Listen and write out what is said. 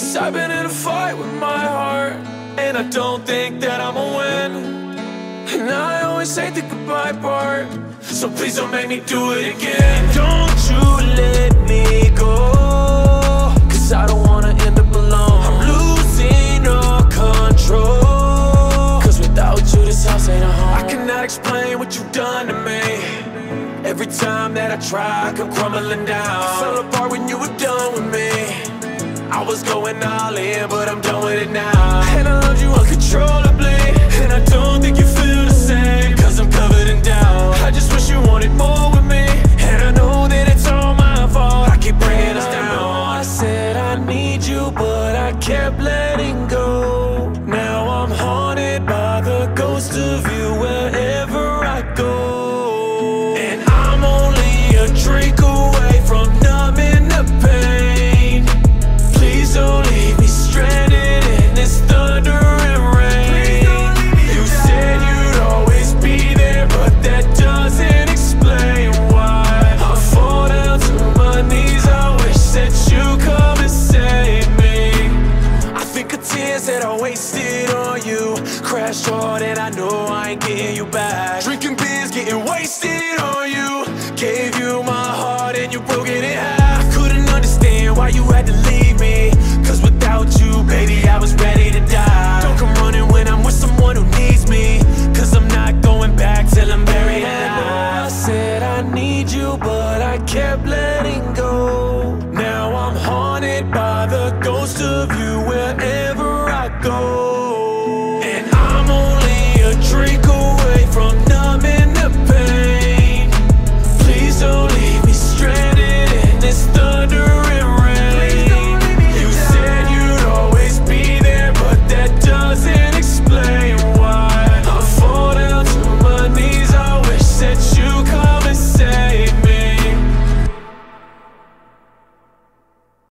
'Cause I've been in a fight with my heart, and I don't think that I'ma win. And I always hate the goodbye part, so please don't make me do it again. Don't you let me go, 'cause I don't wanna end up alone. I'm losing all control, 'cause without you this house ain't a home. I cannot explain what you've done to me. Every time that I try, I come crumbling down. I fell apart when you were done with me. I was going all in, but I'm done with it now. And I loved you uncontrollably, and I don't think you feel the same, 'cause I'm covered in doubt. I just wish you wanted more with me, and I know that it's all my fault. I keep bringing us down. I know I said I need you, but I kept letting go. Now I'm haunted by the ghost of you wherever I go. Drink away from numbing the pain. Please don't leave me stranded in this thunder and rain. You said you'd always be there, but that doesn't explain why I fall down to my knees. I wish that you come and save me. I think of tears that I wasted on you. Crashed hard and I know I ain't getting you back. Drinking beers, getting wasted on you. Gave you my heart and you broke it in half. I couldn't understand why you had to leave me, 'cause without you, baby, I was ready to die. Don't come running when I'm with someone who needs me, 'cause I'm not going back till I'm buried alive. I said I need you, but I kept letting go. Now I'm haunted by the ghost of you.